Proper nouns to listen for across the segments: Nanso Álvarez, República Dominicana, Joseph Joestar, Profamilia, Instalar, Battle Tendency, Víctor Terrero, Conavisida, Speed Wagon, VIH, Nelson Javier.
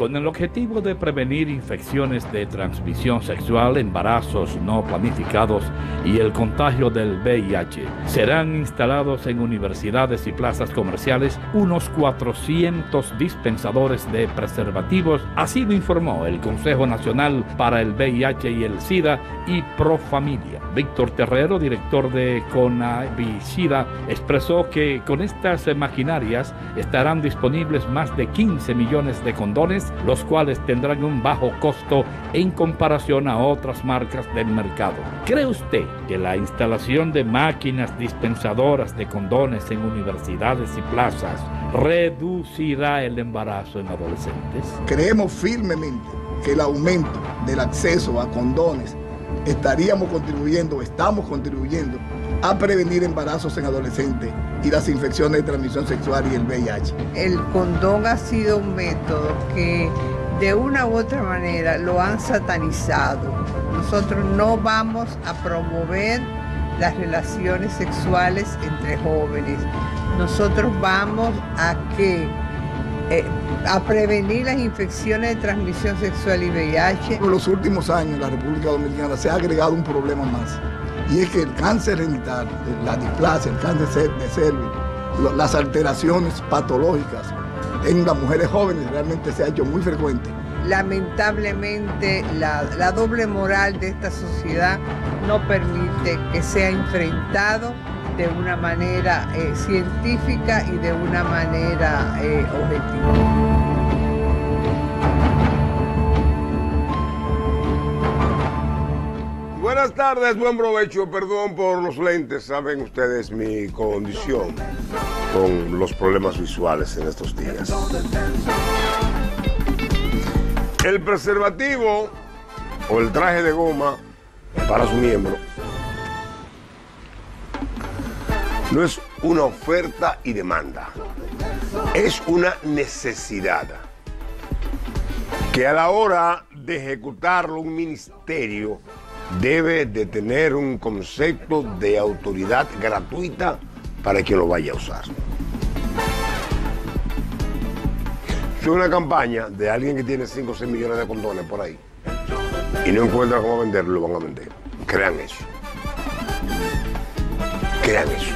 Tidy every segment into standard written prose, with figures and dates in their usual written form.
con el objetivo de prevenir infecciones de transmisión sexual, embarazos no planificados y el contagio del VIH. Serán instalados en universidades y plazas comerciales unos 400 dispensadores de preservativos, así lo informó el Consejo Nacional para el VIH y el SIDA y Profamilia. Víctor Terrero, director de Conavisida, expresó que con estas maquinarias estarán disponibles más de 15 millones de condones, los cuales tendrán un bajo costo en comparación a otras marcas del mercado. ¿Cree usted que la instalación de máquinas dispensadoras de condones en universidades y plazas reducirá el embarazo en adolescentes? Creemos firmemente que el aumento del acceso a condones estamos contribuyendo a prevenir embarazos en adolescentes y las infecciones de transmisión sexual y el VIH. El condón ha sido un método que de una u otra manera lo han satanizado. Nosotros no vamos a promover las relaciones sexuales entre jóvenes. Nosotros vamos a prevenir las infecciones de transmisión sexual y VIH. En los últimos años en la República Dominicana se ha agregado un problema más, y es que el cáncer genital, la displasia, el cáncer de cervix, las alteraciones patológicas en las mujeres jóvenes realmente se ha hecho muy frecuente. Lamentablemente la doble moral de esta sociedad no permite que sea enfrentado de una manera científica y de una manera objetiva. Buenas tardes, buen provecho, perdón por los lentes, saben ustedes mi condición con los problemas visuales en estos días. El preservativo o el traje de goma para su miembro no es una oferta y demanda, es una necesidad que a la hora de ejecutarlo un ministerio debe de tener un concepto de autoridad gratuita para que lo vaya a usar. Es una campaña de alguien que tiene 5 o 6 millones de condones por ahí y no encuentra cómo venderlo, lo van a vender. Crean eso. Crean eso.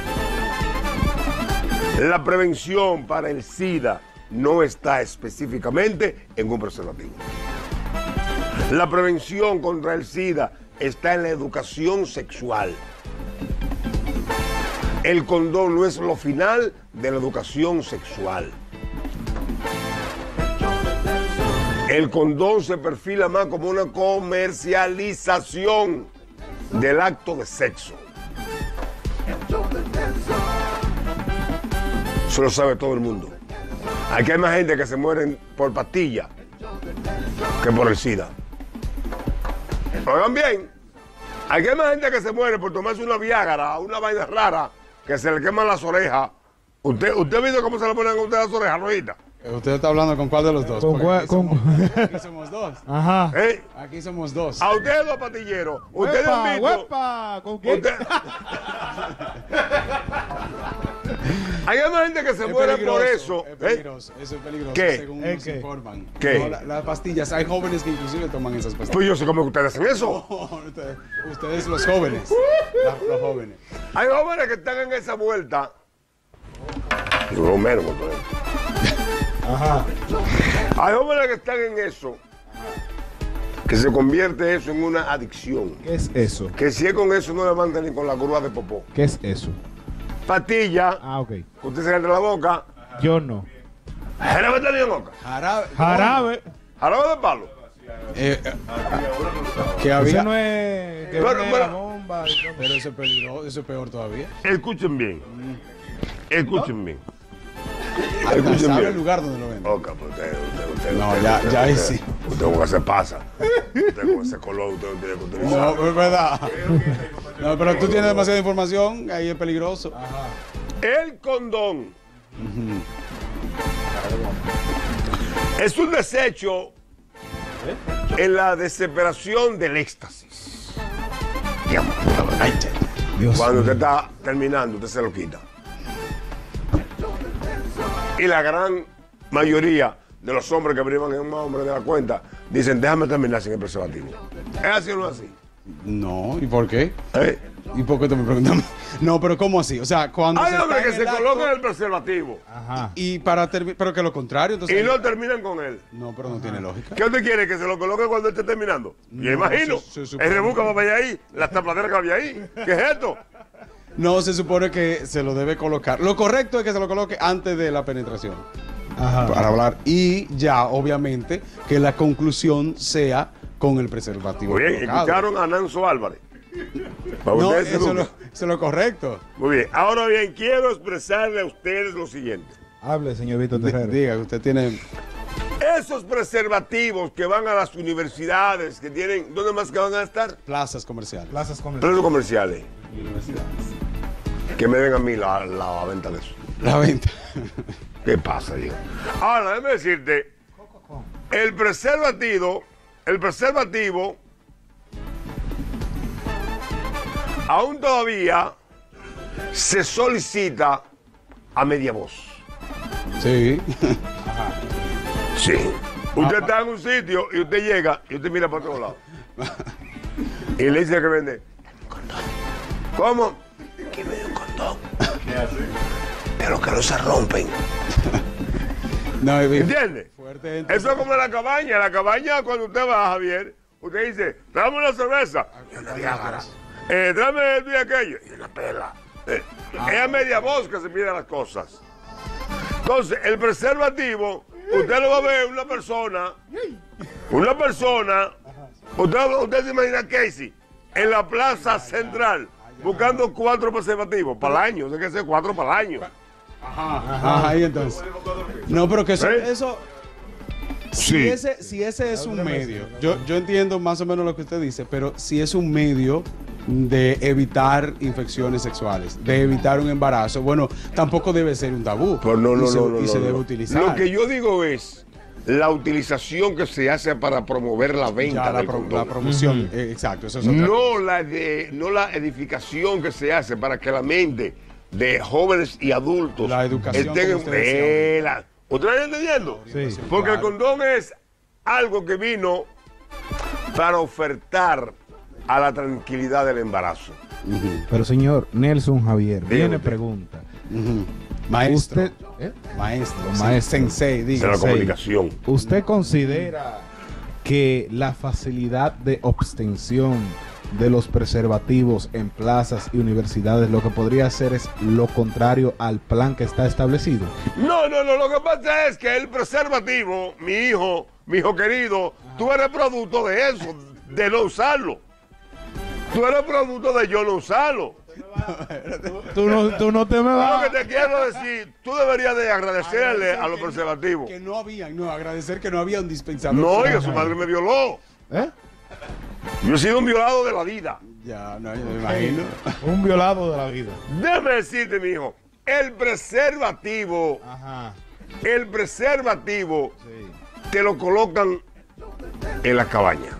La prevención para el SIDA no está específicamente en un preservativo. La prevención contra el SIDA está en la educación sexual. El condón no es lo final de la educación sexual. El condón se perfila más como una comercialización del acto de sexo. Eso lo sabe todo el mundo. Aquí hay más gente que se mueren por pastilla que por el SIDA. Oigan bien, aquí hay más gente que se muere por tomarse una Viagra, una vaina rara, que se le queman las orejas. ¿Usted ha visto cómo se le ponen a usted las orejas, Rojita? ¿Usted está hablando con cuál de los dos? Aquí somos dos. Ajá. ¿Eh? Aquí somos dos. A ustedes dos patilleros. Ustedes han visto. ¡Huepa! ¿Con quién? Hay más gente que se muere por eso. Es peligroso, eso es peligroso. ¿Qué? Según nos informan. ¿Qué? No, las pastillas, hay jóvenes que inclusive toman esas pastillas. Pues yo sé cómo ustedes hacen eso. No, ustedes los jóvenes, los jóvenes. Hay jóvenes que están en esa vuelta. Lo menos, ajá. Hay jóvenes que están en eso, que se convierte eso en una adicción. ¿Qué es eso? Que si es con eso no levantan ni con la curva de popó. ¿Qué es eso? Pastilla. Ah, ok. Usted se entra la boca. Yo no. Jarabe está en la boca. Jarabe. Jarabe de palo. Que había. No es. Pero bomba. Pero eso es peligroso. Eso es peor todavía. Escuchen bien. Escuchen bien. Escuchen bien. El lugar donde lo venden. Ok, pues usted. No, ya ahí sí. Usted como que se pasa. Usted como que se coló. Usted no tiene que utilizar. No, es verdad. No, pero tú tienes demasiada información, ahí es peligroso. Ajá. El condón es un desecho en la desesperación del éxtasis. Dios. Cuando usted está terminando, usted se lo quita. Y la gran mayoría de los hombres que privan en más hombres de la cuenta, dicen, déjame terminar sin el preservativo. ¿Es así o no así? No, ¿y por qué? ¿Y por qué te me preguntan? No, pero ¿cómo así? O sea, cuando hay hombres que se colocan el preservativo. Ajá. Y para terminar, pero que lo contrario, entonces... Y no terminan con él. No, pero no tiene lógica. ¿Qué usted quiere? ¿Que se lo coloque cuando esté terminando? No, yo imagino. El rebusca va para allá ahí, las tapaderas que había ahí. ¿Qué es esto? No, se supone que se lo debe colocar. Lo correcto es que se lo coloque antes de la penetración. Ajá. Para hablar. Y ya, obviamente, que la conclusión sea con el preservativo. Muy bien, colocado. Escucharon a Nanso Álvarez. No, eso es lo correcto. Muy bien, ahora bien, quiero expresarle a ustedes lo siguiente. Hable, señor Víctor Terrero. Diga, usted tiene... Esos preservativos que van a las universidades, que tienen... ¿Dónde más que van a estar? Plazas comerciales. Plazas comerciales. Plazas comerciales. Universidades. Que me den a mí la venta de eso. La venta. ¿Qué pasa, digo? Ahora, déjame decirte, el preservativo aún todavía se solicita a media voz. Sí. Sí. Usted está en un sitio y usted llega y usted mira para otro lado. Y le dice que vende. ¿Cómo? Que me dé un condón. ¿Qué hace? Pero que no se rompen. No, ¿entiendes? Eso es como la cabaña. La cabaña, cuando usted va, Javier, usted dice, tráeme una cerveza. Y una Viagra. Tráeme esto y aquello. Y una pela. Es a media voz que se piden las cosas. Entonces, el preservativo, usted lo va a ver una persona, usted se imagina a Casey, en la plaza central, buscando 4 preservativos para el año. O sea, que sea 4 para el año. Ajá, y entonces. No, pero que eso si ese es un medio, yo entiendo más o menos lo que usted dice, pero si es un medio de evitar infecciones sexuales, de evitar un embarazo, bueno, tampoco debe ser un tabú. Pero no se debe utilizar. Lo que yo digo es la utilización que se hace para promover la venta, la promoción, exacto. Eso es otra cosa. No la edificación que se hace para que la mente de jóvenes y adultos. La educación. ¿Ustedes están entendiendo? Sí. Porque el condón es algo que vino para ofertar a la tranquilidad del embarazo. Pero señor Nelson Javier, viene pregunta. Maestro. Usted, maestro, sensei, diga. De la comunicación. ¿Usted considera que la facilidad de obtención de los preservativos en plazas y universidades lo que podría hacer es lo contrario al plan que está establecido? No, lo que pasa es que el preservativo, mi hijo querido, tú eres producto de eso, de no usarlo. Tú eres producto de yo no usarlo. Tú no te me vas. Lo que te quiero decir, tú deberías de agradecerle a los preservativos. Que no había, agradecer que no había un dispensador. No, oiga, su madre me violó. ¿Eh? Yo he sido un violado de la vida. Ya, no, yo me imagino. Un violado de la vida. Déjame decirte, mi hijo, el preservativo sí, te lo colocan en la cabaña.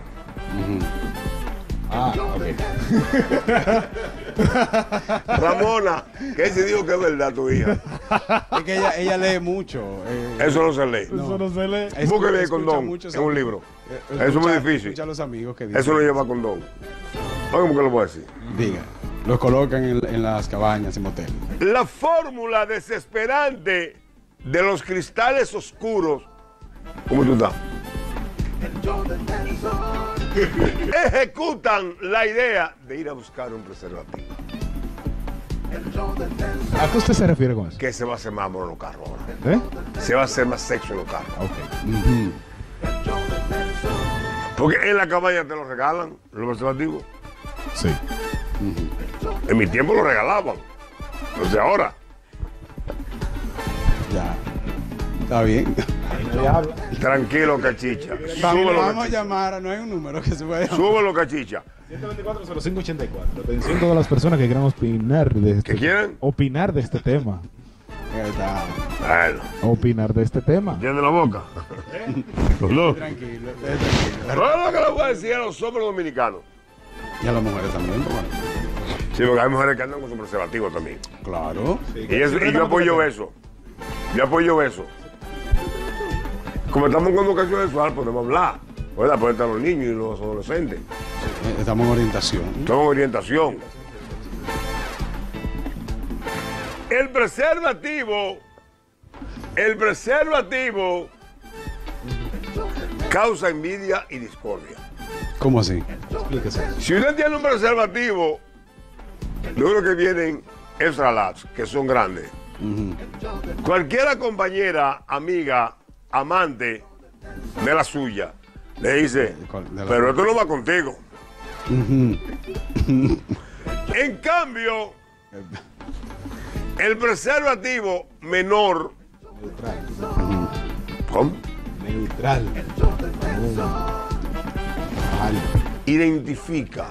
Okay. Ramona, ¿qué se dijo que es verdad tu hija? Es que ella lee mucho. Eso no se lee. No. Eso no se lee. Búsquele el condón mucho, en un libro. Eso es muy difícil. Escucha a los amigos que dicen. Eso no lleva condón. ¿Cómo que lo puedo decir? Diga, los colocan en las cabañas y moteles. La fórmula desesperante de los cristales oscuros. ¿Cómo tú estás? Ejecutan la idea de ir a buscar un preservativo. ¿A qué usted se refiere con eso? Que se va a hacer más amor en los carros ahora. ¿Eh? Se va a hacer más sexo en los carros. Okay. Porque en la cabaña te lo regalan, los preservativos. Sí. En mi tiempo lo regalaban. Entonces ahora. Ya. Está bien. Tranquilo, cachicha. Vamos a llamar, no hay un número que se pueda llamar. Súbelo, cachicha. 124-0584. Atención a todas las personas que quieran opinar de este tema. ¿Qué quieren? Opinar de este tema. ¿Qué tal? Bueno. Opinar de este tema. ¿Tiene la boca? No. Tranquilo. Pero lo que le voy a decir a los hombres dominicanos. Y a las mujeres también, sí, porque hay mujeres que andan con su preservativo también. Claro. Y yo apoyo eso. como estamos con educación sexual, podemos hablar, ¿verdad? Porque están los niños y los adolescentes. Estamos en orientación. Estamos en orientación. El preservativo causa envidia y discordia. ¿Cómo así? Explíquese. Si usted tiene un preservativo, lo único que vienen es relax, que son grandes. Cualquiera compañera, amiga, amante de la suya, le dice, pero esto no va contigo. En cambio, el preservativo menor. ¿Cómo? Neutral. Identifica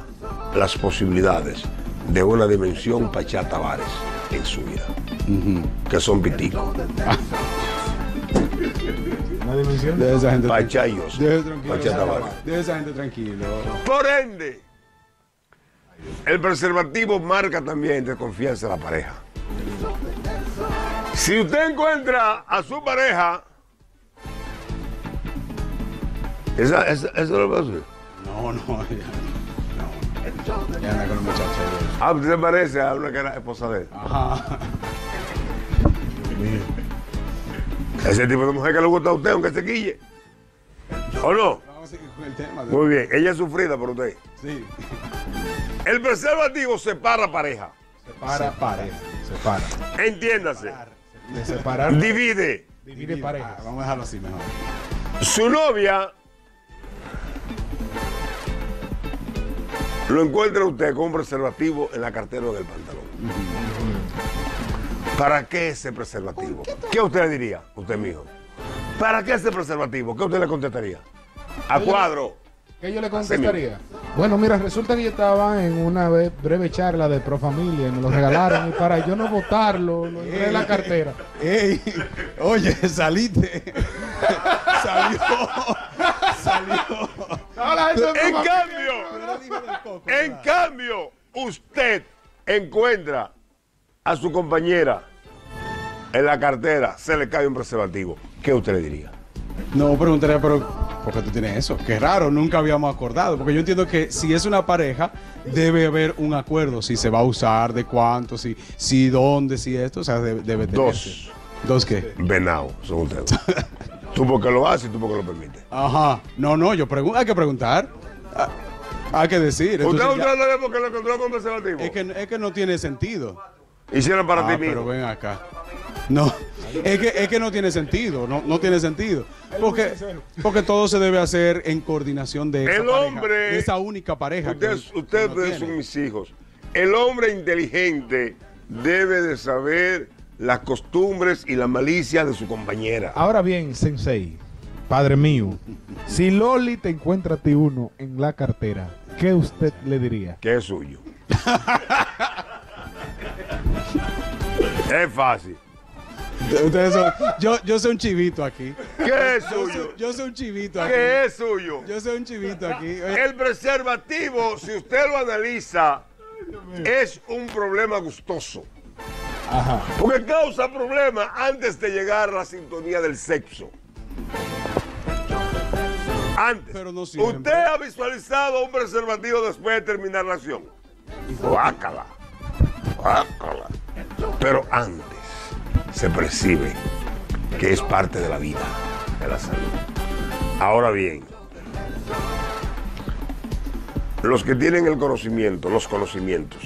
las posibilidades de una dimensión Pachá Tavares en su vida, que son piticos. ¿Una dimensión? Deja esa gente Pachayos. Pachá Tavares. Deja esa gente tranquilo. Por ende, el preservativo marca también desconfianza a la pareja. Si usted encuentra a su pareja, ¿eso lo pasa? No. Ya anda con un muchacho. Ah, ¿usted se parece a una que era esposa de él? Ajá. Ese tipo de mujer que le gusta a usted, aunque se quille. ¿O no? Vamos a seguir con el tema. Muy bien, ella es sufrida por usted. Sí. El preservativo separa pareja. Separa. Entiéndase. Separar. Divide pareja. Vamos a dejarlo así mejor. Su novia lo encuentra usted con un preservativo en la cartera del pantalón. ¿Para qué ese preservativo? ¿Qué usted le diría, usted mijo? ¿Para qué ese preservativo? ¿Qué usted le contestaría? A cuadro. ¿Qué yo le contestaría? Bueno, mira, resulta que yo estaba en una breve charla de Profamilia, me lo regalaron y para yo no botarlo, lo entré en la cartera. ¡Ey! Oye, saliste. Salió. En cambio, usted encuentra a su compañera en la cartera, se le cae un preservativo. ¿Qué usted le diría? No, preguntaría, pero... ¿Por qué tú tienes eso? Qué raro, nunca habíamos acordado. Porque yo entiendo que si es una pareja, debe haber un acuerdo. Si se va a usar, de cuánto, si dónde, si esto. O sea, debe tener. Dos. ¿Dos qué? Venado, según usted. Tú porque lo haces y tú porque lo permites. Ajá. No, yo pregunto. Hay que preguntar. Hay que decir. Entonces, ¿usted no lo ve porque lo encontró con preservativo? Es que no tiene sentido. Hicieron para ti mismo. Pero ven acá. No. Es que no tiene sentido, no tiene sentido. Porque todo se debe hacer en coordinación de esa pareja, de esa única pareja. Ustedes son mis hijos. El hombre inteligente debe de saber las costumbres y la malicia de su compañera. Ahora bien, sensei, padre mío, si Loli te encuentra a ti uno en la cartera, ¿qué usted le diría? Que es suyo. Es fácil. Ustedes son, yo soy un chivito aquí. ¿Qué es suyo? Yo soy un chivito aquí. ¿Qué es suyo? Yo soy un chivito aquí. El preservativo, si usted lo analiza, es un problema gustoso. Ajá. Porque causa problemas antes de llegar a la sintonía del sexo. Antes. Pero no siempre. ¿Usted ha visualizado un preservativo después de terminar la acción? Guácala. Pero antes se percibe que es parte de la vida, de la salud. Ahora bien, los que tienen el conocimiento, los conocimientos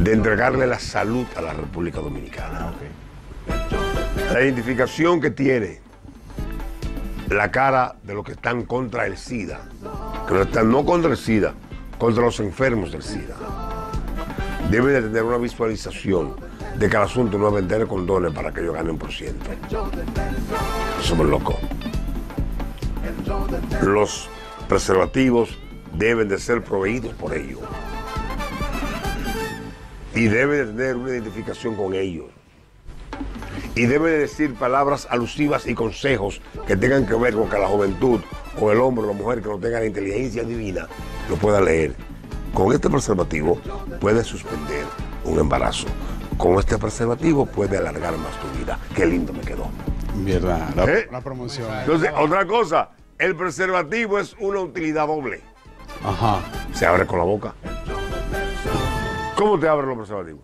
de entregarle la salud a la República Dominicana, la identificación que tiene la cara de los que están contra el SIDA, que están no contra el SIDA, contra los enfermos del SIDA, deben de tener una visualización de que el asunto no es vender condones para que ellos ganen por ciento. Somos locos. Los preservativos deben de ser proveídos por ellos. Y deben de tener una identificación con ellos. Y deben de decir palabras alusivas y consejos que tengan que ver con que la juventud o el hombre o la mujer que no tenga la inteligencia divina lo pueda leer. Con este preservativo puede suspender un embarazo. Con este preservativo puede alargar más tu vida. Qué lindo me quedó. Verdad, la promoción. Entonces, otra cosa, el preservativo es una utilidad doble. Ajá. Se abre con la boca. ¿Cómo te abren los preservativos?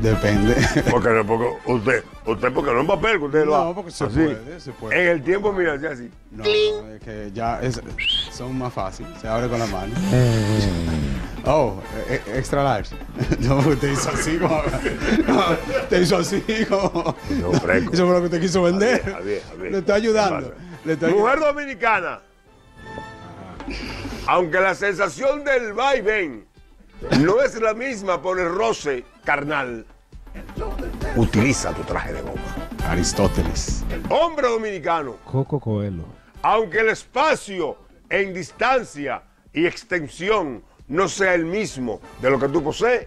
Depende. Porque usted porque no en papel, que usted lo. No, porque se puede, En el tiempo, mira, ya así. No, es que ya son más fáciles. Se abre con la mano. Oh, extra large. No, te hizo así como. Te hizo así como. No, fresco. Eso fue lo que te quiso vender. A ver. Le estoy ayudando. Mujer dominicana. Aunque la sensación del vaivén no es la misma por el roce carnal, utiliza tu traje de goma. Aristóteles. Hombre dominicano. Coco Coelho. Aunque el espacio en distancia y extensión no sea el mismo de lo que tú posees,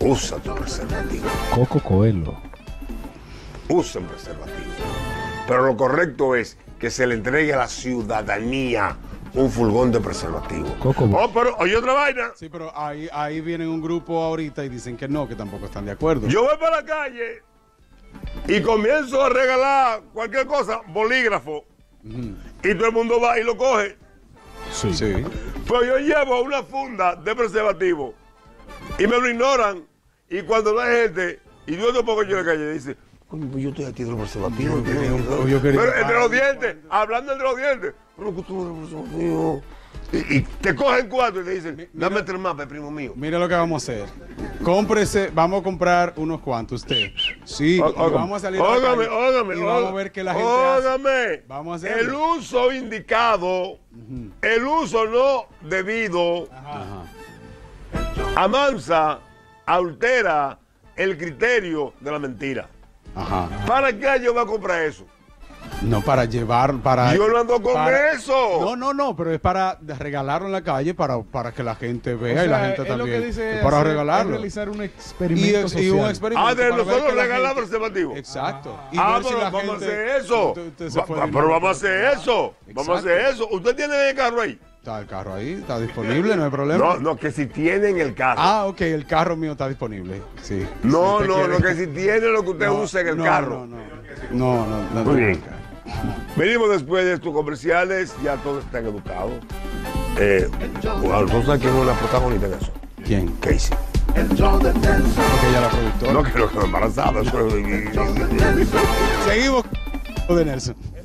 usa tu preservativo. Coco Coelho. Usa un preservativo. Pero lo correcto es que se le entregue a la ciudadanía un furgón de preservativos. Oh, pero hay otra vaina. Sí, pero ahí vienen un grupo ahorita y dicen que no, que tampoco están de acuerdo. Yo voy para la calle y comienzo a regalar cualquier cosa, bolígrafo, y todo el mundo va y lo coge. Sí. Pues yo llevo una funda de preservativo y me lo ignoran, y cuando la gente, y yo tampoco yo en la calle, dice, yo estoy aquí de los preservativos. Pero entre los dientes, hablando entre los dientes. Y te cogen cuatro y te dicen, dame el mapa, primo mío. Mira lo que vamos a hacer. Cómprese, vamos a comprar unos cuantos usted. Sí, vamos a salir. Óigame. Y vamos a ver qué la gente hace. Vamos a hacer el uso indicado, el uso no debido, amansa, altera el criterio de la mentira. ¿Para qué yo voy a comprar eso? No, para llevar, para... Yo lo ando con eso. No, pero es para regalarlo en la calle, para que la gente vea, y la gente también. Lo que dice es para regalarlo. Es realizar un experimento social. Y un experimento de nosotros regalar preservativos. Exacto. Pero vamos a hacer eso. Pero vamos a hacer eso. Vamos a hacer eso. ¿Usted tiene el carro ahí? Está el carro ahí, está disponible, no hay problema. No, que si tienen el carro. Ah, ok, el carro mío está disponible. Sí. No, que si tiene lo que usted usa en el carro. No. Muy bien. Venimos después de estos comerciales, ya todos están educados. ¿Tú sabes quién es la protagonista de eso? ¿Quién? Casey. Porque ella la productora. No, que no, que embarazada. Seguimos de Nelson.